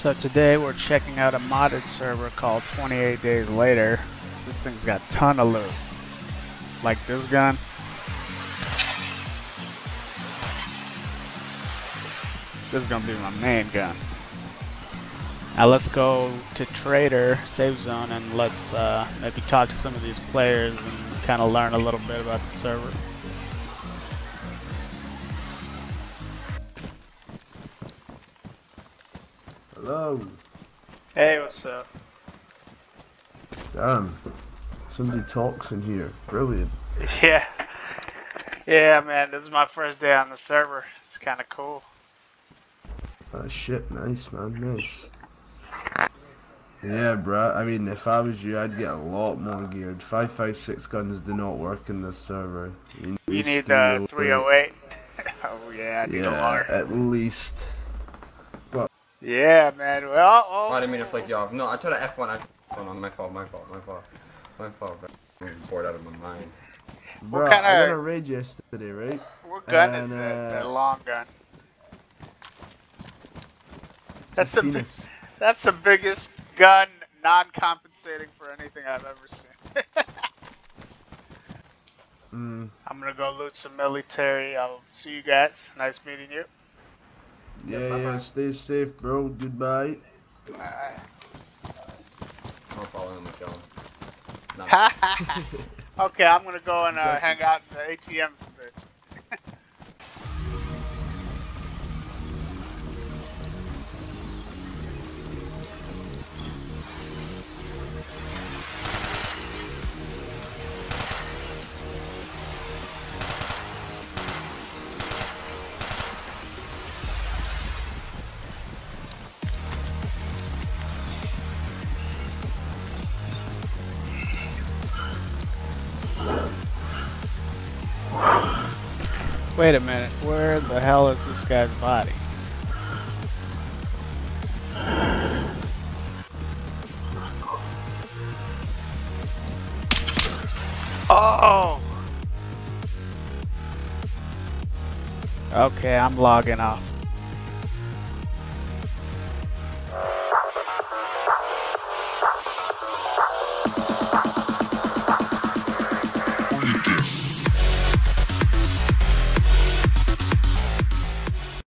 So today we're checking out a modded server called 28 Days Later. This thing's got a ton of loot. Like this gun. This is gonna be my main gun. Now let's go to Trader Save Zone and let's maybe talk to some of these players and kind of learn a little bit about the server. Hello. Hey, what's up? Damn, somebody talks in here. Brilliant. Yeah. Yeah, man, this is my first day on the server. It's kind of cool. Oh shit, nice, man, nice. Yeah, bruh, I mean, if I was you, I'd get a lot more geared. 5.56 guns do not work in this server. You need the 308. Oh yeah, I need a lot. At least. Yeah, man. Well, oh. I didn't mean to flick you off. No, I tried to F1. My fault. I'm bored out of my mind. Bro, I got a raid yesterday, right? What gun is that? That long gun. That's the biggest gun non-compensating for anything I've ever seen. I'm gonna go loot some military. I'll see you guys. Nice meeting you. Yeah, stay safe, bro. Goodbye. Bye. I'm following him with y'all. Ha! Okay, I'm gonna go and hang out in the ATMs a bit. Wait a minute, where the hell is this guy's body? Oh! Okay, I'm logging off.